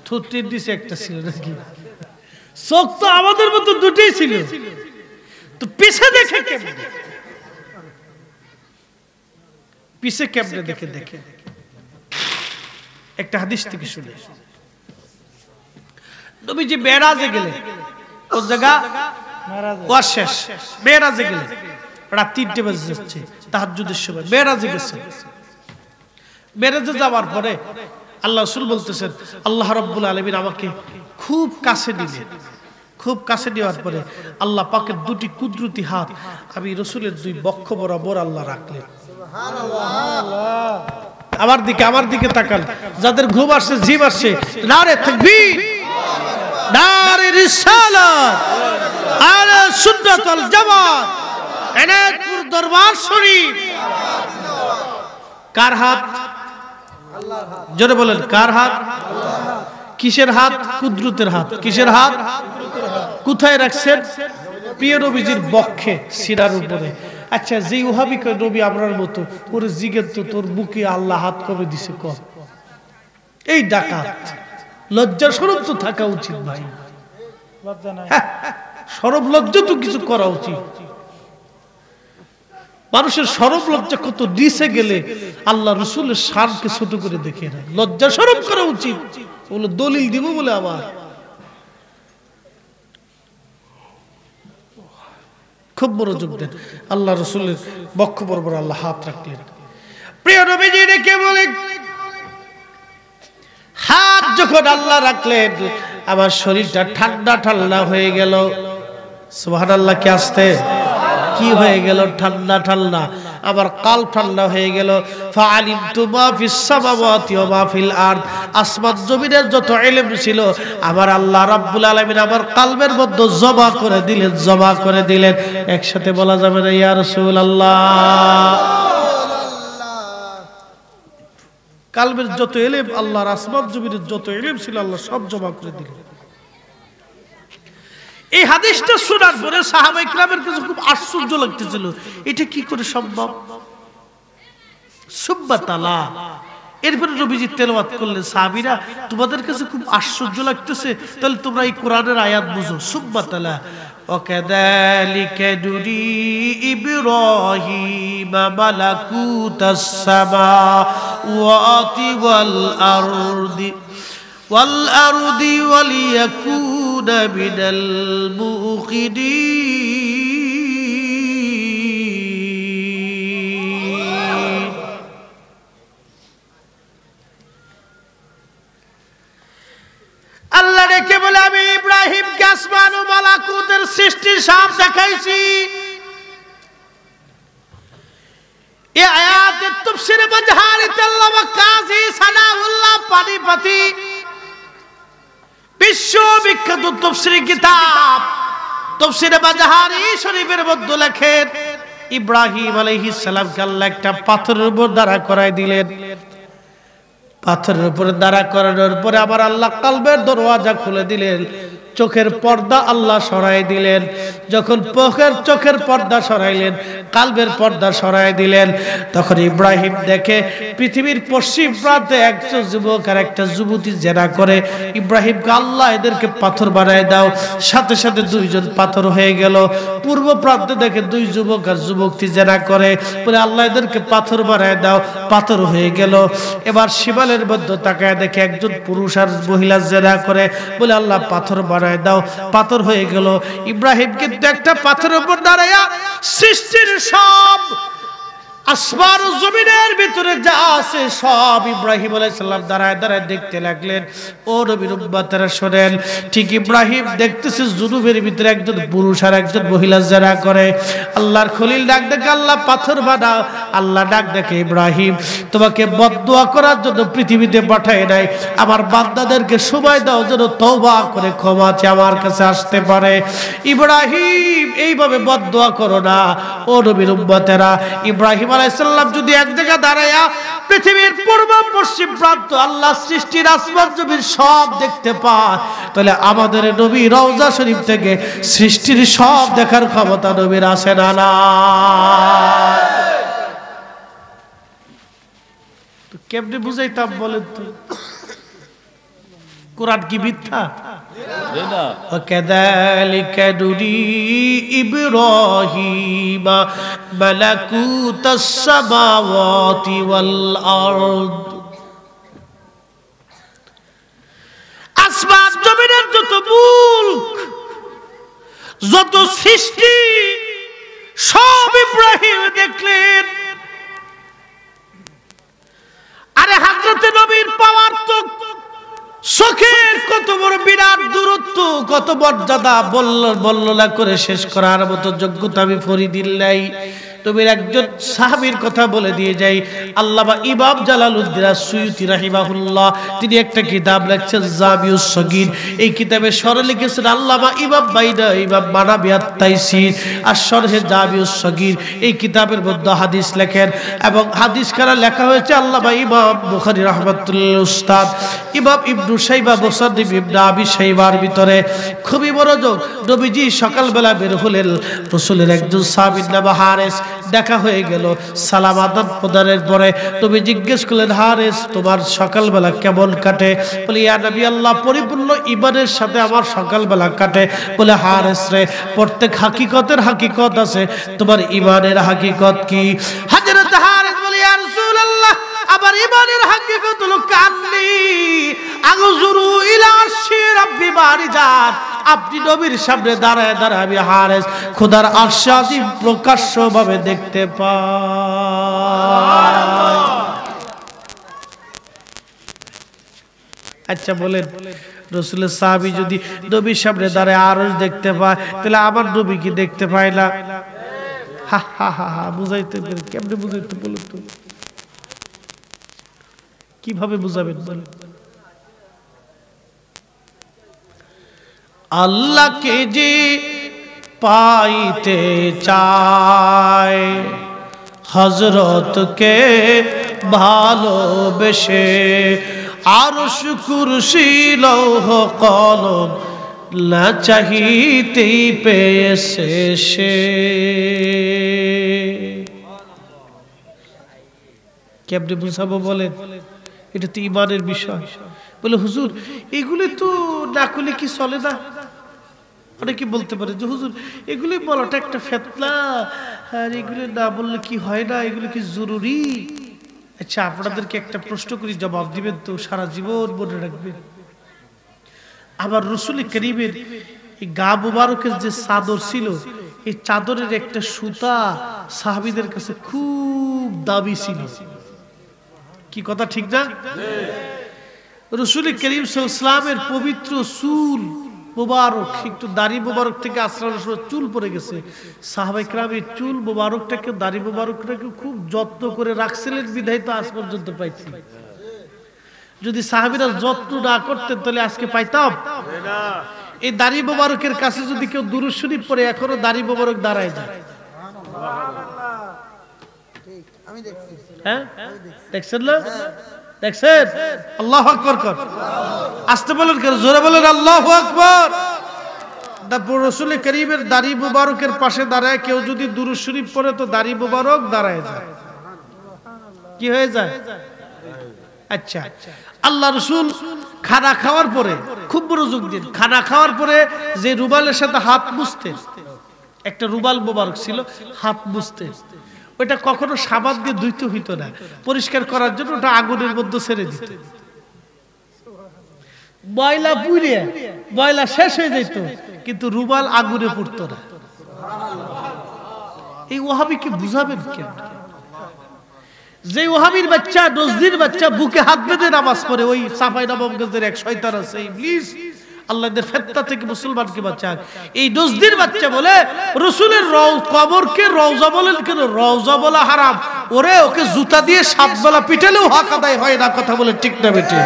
থুতনির নিচে একটা ছিল নাকি চোখ তো আমাদের মতো দুটোই ছিল তো পিছে দেখে কেমনে পিছে কেমনে দেখে দেখে একটা হাদিস থেকে শুনে নবীজি মেরাজে গেলেন ওই জায়গা ওয়াশেষ মেরাজে গেলেন রাত তিনটে বাজে যাচ্ছে তাহাজ্জুদের সময় মেরাজে গেছে মেরাজে যাওয়ার পরে আল্লাহ রাসূল বলতেছেন আল্লাহ রাব্বুল আলামিন আমাকে খুব কাছে নিলেন খুব কাছে নেওয়ার পরে আল্লাহ পাকের দুটি কুদরতি হাত আমি রাসূলের দুই বক্ষ বরাবর আল্লাহ রাখলেন সুবহানাল্লাহ আমার দিকে আমার দিকে তাকান যাদের ঘুম আসছে জিভ আসছে নারে তাকবীর আল্লাহু আকবার নারে রিসালাত আলা সুন্নাত আল জামাত এনায়তপুর দরবার শরীফ কার হাত আল্লাহর হাত জোরে বলেন কার হাত আল্লাহর হাত কিসের হাত কুদরতের হাত কিসের হাত কোথায় রাখছেন প্রিয় নবীজির বক্ষে শিরার উপরে আচ্ছা যে ওহাবি কয় নবী আমরার মতো ওরে জিগের তো তোর বুকে আল্লাহ হাত কবে দিছে কম এই ডাকাত লজ্জা স্বরূপ তো থাকা উচিত ভাই লজ্জা নাই স্বরূপ লজ্জা তো কিছু করা উচিত মানুষের স্বরূপ লজ্জা কত নিচে গেলে আল্লাহ রাসূলের শানকে ছোট করে দেখে না লজ্জা স্বরূপ করা উচিত বলে দলিল দিব বলে আবার খুব মনোযোগ দেন আল্লাহ রাসূলের বক্ষ বরাবর আল্লাহ হাত রাখলেন প্রিয় নবীজি কে বলেন হাত যখন আল্লাহ রাখলেন আমার শরীরটা ঠান্ডা ঠান্ডা হয়ে গেল সুবহানাল্লাহ কি আসতে কি হয়ে গেল ঠান্ডা ঠান্ডা আমার কাল ঠান্ডা হয়ে গেল ফাআলিম তুমা ফিস সামাওয়াতি ওয়া মা ফিল আরদ আসমান জমিনের যত ইলম ছিল আমার আল্লাহ রাব্বুল আলামিন আমার কলবের মধ্যে জমা করে দিলেন জমা করে দিলেন একসাথে বলা যাবে না ইয়া রাসূলুল্লাহ কলবের যত ইলম আল্লাহর আসমান জমিনের যত ইলম ছিল আল্লাহ সব জমা করে দিলেন এই হাদিসটা শোনার পরে সাহাবায়ে কিরামের কাছে খুব আশ্চর্য লাগতেছিল এটা কি করে সম্ভব সুবহান তাআলা এরপরে নবীজি তেলাওয়াত করলেন সাহাবীরা তোমাদের কাছে খুব আশ্চর্য লাগতেছে তাহলে তোমরা এই কোরআনের আয়াত বুঝো সুবহান তাআলা ওয়াকাযালিকা দুরি ইব্রাহিমা মালাকুতাস সামাওয়াতি ওয়াল আরদি ওয়াল আরদি ওয়ালিয়াকুন من الموقدين الله রেখে বলে আমি ইব্রাহিম কে আসমান ও মালাকুতের সৃষ্টির সাপ দেখাইছি এই আয়াতের তাফসীর বজহারে আল্লামা কাজী সানাউল্লাহ পানিপতি বিশ্ববিখ্যাত তাফসীরের কিতাব তাফসীরে বাজাহারি শরীফের মধ্যে লেখেন ইব্রাহিম আলাইহিস সালামকে আল্লাহ একটা পাথরের উপর দাঁড়া করায় দিলেন পাথরের উপর দাঁড়া করানোর পরে আবার আল্লাহ কলবের দরওয়াজা খুলে দিলেন চোখের পর্দা আল্লাহ সরাই দিলেন। যখন পকের চোখের পর্দা সরাইলেন, কালবের পর্দা সরাই দিলেন, তখন ইব্রাহিম দেখে পৃথিবীর পশ্চিম প্রান্তে একজন যুবক আর একটা যুবতী জেনা করে। ইব্রাহিমকে আল্লাহ এদেরকে পাথর বানায় দাও, সাথে সাথে দুইজন পাথর হয়ে গেল। পূর্ব প্রান্তে দেখে দুই যুবক আর যুবকটি জেনা করে, বলে আল্লাহ এদেরকে পাথর বানায় দাও, পাথর হয়ে গেল। এবার শিবালের মধ্যে তাকায় দেখে একজন পুরুষ আর মহিলা জেনা করে, বলে আল্লাহ পাথর বানায় দাও, পাথর হয়ে গেল। ইব্রাহিম কিন্তু একটা পাথরের উপর দাঁড়ায়া সৃষ্টির সব আসমান ও জমিনের ভিতরে যা আছে সব ইব্রাহিম আলাইহিস সালাম দাঁড়ায় দাঁড়ায় দেখতে লাগলেন। ও নবীর উম্মতরা শোনেন, ঠিক ইব্রাহিম দেখতেছে জুনুবের ভিতরে একজন পুরুষ আর একজন মহিলা জেনা করে। আল্লাহর খলিল ডাক দেখে আল্লাহ পাথর বানাও। আল্লাহ ডাক দেখে ইব্রাহিম, তোমাকে বদদুয়া করার জন্য পৃথিবীতে পাঠায় নাই, আমার বান্দাদেরকে সময় দাও যেন তওবা করে ক্ষমা চেয়ে আমার কাছে আসতে পারে। ইব্রাহিম, এইভাবে বদদুয়া করো না। ও নবীর উম্মতরা, ইব্রাহিম আলাইহিসসালাম যদি এক জায়গা দাঁড়ায়া পৃথিবীর পূর্ব পশ্চিম প্রান্ত আল্লাহ সৃষ্টির আসমান জমির সব দেখতে পায়, তাহলে আমাদের নবী রওজা শরীফ থেকে সৃষ্টির সব দেখার ক্ষমতা নবীর আছে না? না তো কেমনে বুঝাইতাম বলেন তো? কোরআন কি মিথ্যা? وَكَذَلِكَ نُرِي إِبْرَاهِيمَ مَلَكُوتَ السَّمَاوَاتِ وَالْأَرْضِ। আসমান জমিনের যত মুলক, যত সৃষ্টি সব ইব্রাহিম দেখলেন। আরে হযরত নবীর পাওয়ার তো চোখের কত বড় বিরাট দূরত্ব, কত মর্যাদা, বলল বল্লনা করে শেষ করার মতো যোগ্যতা আমি ফরিদিন নাই। নবীর একজন সাহাবীর কথা বলে দিয়ে যাই, আল্লামা ইমাম জালালউদ্দিন সুয়ুতি রাহিমাহুল্লাহ তিনি একটা কিতাব লিখেছেন জামিউস সগীর। এই কিতাবে শরহ লিখেছেন আল্লামা ইমাম বাইদা ইমাম মানাবি আত-তাইসির আর শরহে জামিউস সগীর। এই কিতাবের মধ্যে হাদিস লেখেন এবং হাদিস কারা লেখা হয়েছে আল্লামা ইমাম বুখারী রাহমাতুল্লাহ উস্তাদ ইমাম ইবনু শাইবা মুসান্নিফ ইবনে আবি শাইবার ভিতরে। খুবই মনোযোগ। নবীজি সকালবেলা বের হলেন, রাসূলের একজন সাহাবীর নাম হারেস দেখা হয়ে গেল। সালাম আদাব প্রদানের পরে নবী জিজ্ঞেস করলেন, হারেস তোমার সকালবেলা কেমন কাটে? বলে ইয়া নবী আল্লাহ, পরিপূর্ণ ইমানের সাথে আমার সকালবেলা কাটে। বলে হারেস রে, প্রত্যেক হাকিকতের হাকিকত আছে, তোমার ইমানের হাকিকত কি? হযরত হারেস বলে ইয়া রাসূলুল্লাহ, আমার ইমানের হাকিকত হলো কান্নি আগজুরু ইলা শিরাব্বি বারিদান। আপনি নবীর সামনে দাঁড়ায় দাঁড়ায় আমি হারেস খোদার আরশ আজিম প্রকাশ্যভাবে দেখতে পাই। আচ্ছা বলেন, রাসূলের সাহাবী যদি নবীর সামনে দাঁড়ায় আরশ দেখতে পায়, তাহলে আমার নবী কি দেখতে পায় না? হা হা হা হা বুঝাইতে পারি, কেমনে বুঝাইতে বলো তো? কিভাবে বুঝাবেন বলেন? আল্লাহকে যে পাইতে চায়, হযরতকে ভালোবেসে, আরশ কুরসি লৌহ কলম না চাহিতেই পেয়েছে সে। কেমনে বুঝাবো বলেন? এটা তো ইমানের বিষয়। বলে হুজুর এগুলি তো না করলে কি চলে না? অনেকে বলতে পারে যে হুজুর এগুলি বলাটা একটা ফেতনা, আর এগুলি না বললে কি হয় না, এগুলো কি জরুরি? আচ্ছা আপনাদেরকে একটা প্রশ্ন করি, জবাব দিবেন তো সারা জীবন মনে রাখবেন। আবার রাসূল কারীমের এই গা মুবারকের যে চাদর ছিল, এই চাদরের একটা সুতা সাহাবীদের কাছে খুব দামি ছিল। কি কথা ঠিক না? রাসূল কারীম সাল্লাল্লাহু আলাইহি ওয়াসাল্লামের পবিত্র চুল মোবারক, একটু দাড়ি মোবারক থেকে আশ্রয় চুল পড়ে গেছে। সাহাবায়ে কেরাম এই চুল মোবারকটাকে, দাড়ি মোবারকটাকে খুব যত্ন করে রাখছিলেন বিধায় তো আজ পর্যন্ত পাইছি। যদি সাহাবীরা যত্ন না করতেন তাহলে আজকে পাইতাম না। এই দাড়ি মোবারকের কাছে যদি কেউ দুরূদ শরীফ পড়ে এখনো দাড়ি মোবারক দাঁড়ায় যায়। সুবহানাল্লাহ, ঠিক আমি দেখছি। হ্যাঁ দেখছেন না? দেখছেন? আল্লাহু আকবার কর, আস্তে বলেন, জোরে বলেন আল্লাহু আকবার। তারপর রসুল করিমের দাড়ি মুবারকের পাশে দাঁড়ায় কেউ যদি দুরূদ শরীফ পড়ে তো দাড়ি মুবারক দাঁড়ায় যায়, কি হয়ে যায়? আচ্ছা, আল্লাহ রসুল খানা খাওয়ার পরে খুব মনোযোগ দিন, খানা খাওয়ার পরে যে রুমালের সাথে হাত মুছতেন, একটা রুমাল মুবারক ছিল হাত মুছতেন, ওটা কখনো সাবান দিয়ে ধুইতে হইতো না, পরিষ্কার করার জন্য ওটা আগুনের মধ্যে ছেড়ে দিত, ময়লা পুড়ে ময়লা শেষ হয়ে যেত, কিন্তু রুমাল আগুনে পড়তো না। এই ওহাবিকে বুঝাবেন কেন? যে ওহাবির বাচ্চা নজদির বাচ্চা বুকে হাত বেঁধে নামাজ পড়ে, ওই সাফাই নবাবগঞ্জের এক শয়তান আছে ইবলিস, আল্লাহদের ফেতনা থেকে মুসলমানকে বাঁচাক। এই নজদির বাচ্চা বলে রসুলের কবরকে রওজা বলেন কেন? রওজা বলা হারাম, ওরে ওকে জুতা দিয়ে সাত বেলা পিটালেও হক আদায় হয় না। কথা বলে ঠিক না বেটি?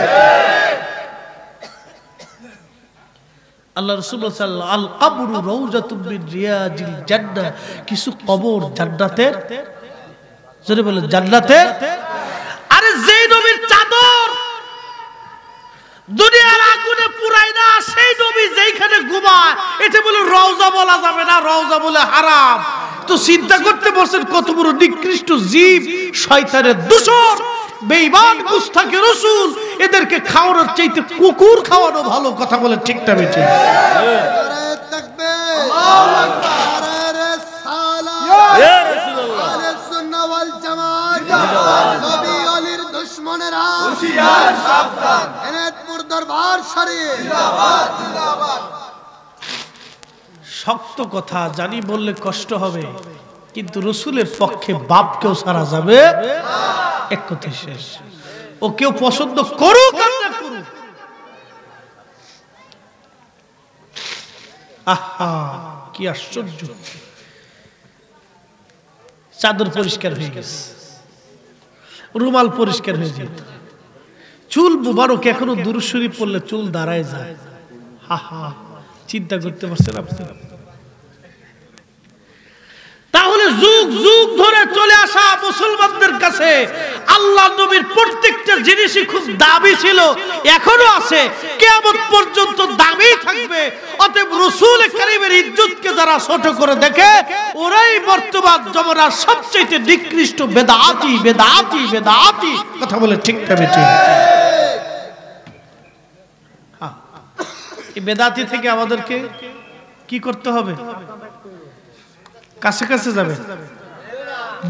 আল্লাহ রাসূল সাল্লাল্লাহু আল কবরু রওজাতুম মিন রিয়াজিল জান্নাহ, কিছু কবর জান্নাতের, জোরে বলে জান্নাতের। আরে যেই নবীর চাদর দুনিয়ার আগুনে পুরায় না, সেই নবী যেইখানে ঘুমায় এটা বলে রওজা বলা যাবে না, রওজা বলে হারাম। তো চিন্তা করতে বসেন কত বড় নিকৃষ্ট জীব, শয়তানের দোসর, বেঈমান, মুস্তাকে রাসূল, এদেরকে খাওয়ানোর চাইতে কুকুর খাওয়ানো ভালো। কথা বলে ঠিকটা বেঁচে শক্ত কথা জানি বললে কষ্ট হবে, কিন্তু রসুলের পক্ষে বাপকেও সারা যাবে এক কথা শেষ। ও কেউ পছন্দ করুক আর না করুক, আহা কি আশ্চর্য! চাদর পরিষ্কার হয়ে গেছে, রুমাল পরিষ্কার হয়ে যেত, চুল মুবারক এখনো দুরূদ শরীফ পড়লে চুল দাঁড়ায় যায়। আহা, চিন্তা করতে পারছেন আপনি? তাহলে যুগ যুগ ধরে চলে আসা মুসলমানদের কাছে আল্লাহ নবীর প্রত্যেকটা জিনিসই খুব দামি ছিল, এখনো আছে, কিয়ামত পর্যন্ত দামি থাকবে। অতএব রাসূল কারীমের ইজ্জতকে যারা ছোট করে দেখে, ওরাই বর্তমান জমানার সবচেয়ে নিকৃষ্ট বেদাতি বেদাতি বেদাতি। কথা বলে ঠিক তবে ঠিক। হ্যাঁ, এই বেদাতি থেকে আমাদেরকে কি করতে হবে? কাছে কাছে যাবে,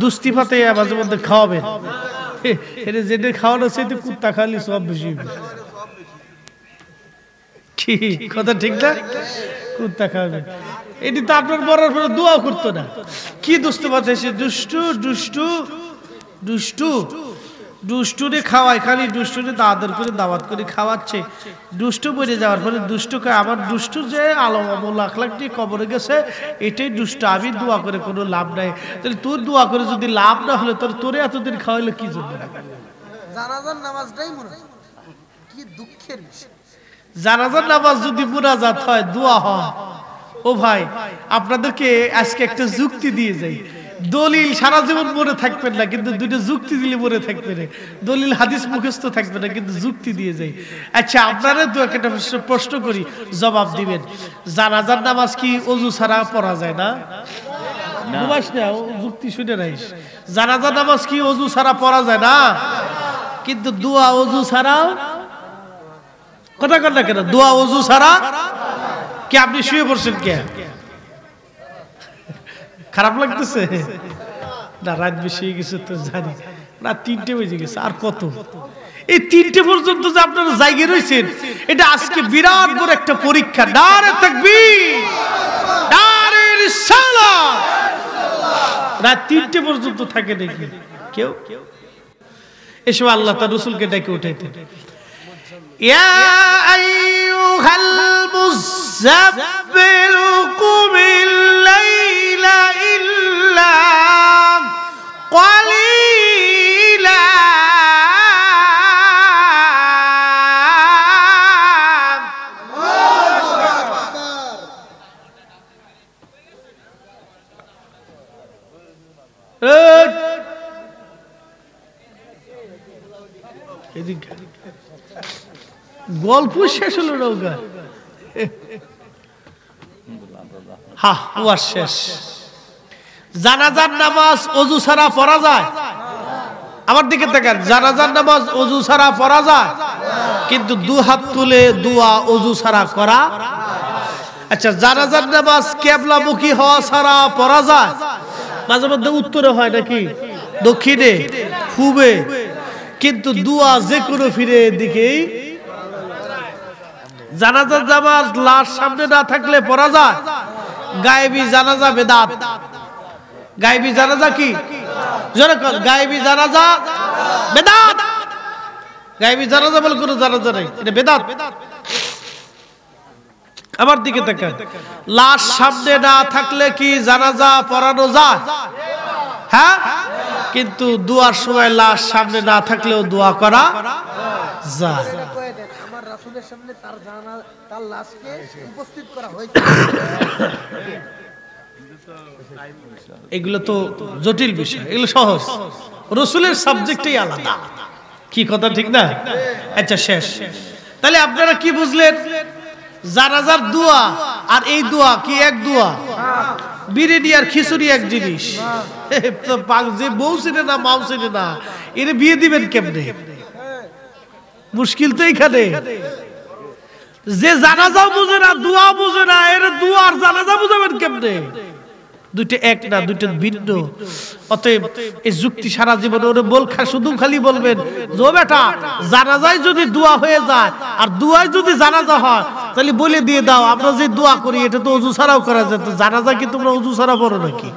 দুস্তি পাতে মাঝে মধ্যে খাওয়াবে, এটা যেটা খাওয়ানো সেটা কুত্তা খাওয়ালে সব বেশি। কথা ঠিক না? কুত্তা খাওয়াবে, এটি তো আপনার মরার পরে দোয়া করতো না। কি দুস্তি পাতে সে দুষ্টু দুষ্টু দুষ্টু দুষ্টুরে খাওয়ায়, খালি দুষ্টুরে আদর করে দাওয়াত করে খাওয়াচ্ছে। দুষ্টু বেড়ে যাওয়ার পরে দুষ্টুকে আবার দুষ্টু যে আলো লাখ লাখ নিয়ে কবরে গেছে, এটাই দুষ্ট। আমি দোয়া করে কোনো লাভ নাই। তাহলে তোর দোয়া করে যদি লাভ না হলে তোর তোরে এতদিন খাওয়াইলো কি জন্য? জানাজার নামাজটাই মনে হয় কি দুঃখের বিষয়। জানাজার নামাজ যদি মুনাজাত হয়, দোয়া হয়। ও ভাই, আপনাদেরকে আজকে একটা যুক্তি দিয়ে যাই, দলিল সারা জীবন মনে থাকবেন না, কিন্তু দুটো যুক্তি দিলে মনে থাকবে না। দলিল হাদিস মুখস্থ থাকবে না, কিন্তু যুক্তি দিয়ে যাই। আচ্ছা, আপনারা দু একটা প্রশ্ন করি, জবাব দিবেন। জানাজার নামাজ কি ওযু ছাড়া পড়া যায় না? বুঝাস না, যুক্তি শুনে রাখিস। জানাজার নামাজ কি ওযু ছাড়া পড়া যায় না, কিন্তু দোয়া ওযু ছাড়াও। কথা কর না কেন? দোয়া ওযু ছাড়া কি? আপনি শুয়ে পড়ছেন কে? খারাপ লাগতেছে না? রাত বেশি গেছে তো, জানি না তিনটে বেজে গেছে, আর কত? এই তিনটে পর্যন্ত যে আপনারা জায়গা রয়েছেন, এটা আজকে বিরাট বড় একটা পরীক্ষা। নারে তাকবীর, নারে রিসালাত। রাত তিনটে পর্যন্ত থাকে নাকি কেউ? এসব আল্লাহ তার রসুলকে ডেকে উঠাইতেন। ইয়া আইয়ুহাল মুযাব্বিল কুমিল লাইলা ইল্লা ক্বালিলা আল্লাহু আকবার। এদিক গল্প শেষ হলো নৌকা। হা ওয়া শেষ। জানাজার নামাজ ওযু ছাড়া পড়া যায়? আমার দিকে তাকান, জানাজার নামাজ ওযু ছাড়া পড়া যায়, কিন্তু দুই হাত তুলে দোয়া ওযু ছাড়া করা। আচ্ছা, জানাজার নামাজ কিবলামুখী হওয়া ছাড়া পড়া যায়? মাঝে মধ্যে উত্তরে হয় নাকি দক্ষিণে পূবে, কিন্তু দোয়া যে কোনো ফিরে দিকেই। জানাজার নামাজ লাশ সামনে না থাকলে পড়া যায়? গায়েবী জানাজা বেদাত। গায়েবী জানাজা কি? জোরে বল, গায়েবী জানাজা বেদাত। গায়েবী জানাজা বল কোনো জানাজা নাই, এটা বেদাত। আমার দিকে তাকান, লাশ সামনে না থাকলে কি জানাজা পড়ানো যায়? হ্যাঁ, কিন্তু দোয়ার সময় লাশ সামনে না থাকলেও দোয়া করা যায়। রাসূলের সামনে তার জানা তার লাশকে উপস্থিত করা হয়েছে। এগুলো তো জটিল বিষয়, এগুলো সহজ। রাসূলের সাবজেক্টই আলাদা, কি কথা ঠিক না? আচ্ছা শেষ। তাহলে আপনারা কি বুঝলেন? জানাজার দোয়া আর এই দোয়া কি এক দোয়া? বিরিয়ানি আর খিচুড়ি এক জিনিস। যে বউ চিনে না, মাও চিনে না, এর বিয়ে দিবেন কেমনে? মুশকিল তো এইখানে, যে জানাজা বুঝে না, দোয়া বুঝে না, এর দোয়া আর জানাজা বুঝাবেন কেমনে? দুইটা এক না, দুইটা ভিন্ন। অতএব এই যুক্তি সারা জীবনে ওরে বলখা শুধু খালি বলবেন যে ও বেটা, জানাজায় যদি দোয়া হয়ে যায় আর দোয়ায় যদি জানাজা হয়, তাহলে বলে দিয়ে দাও আমরা যে দোয়া করি এটা তো ওযু ছাড়াও করা যায়, তো জানাজা কি তোমরা ওযু ছাড়া পড়ো নাকি?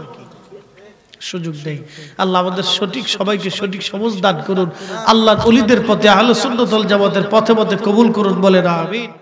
সুযোগ নেই। আল্লাহ আমাদের সঠিক সবাইকে সঠিক সমজ দান করুন। আল্লাহ ওলিদের পথে, আহলে সুন্নাত ওয়াল জামাতের পথে পথে কবুল করুন বলে না আমিন।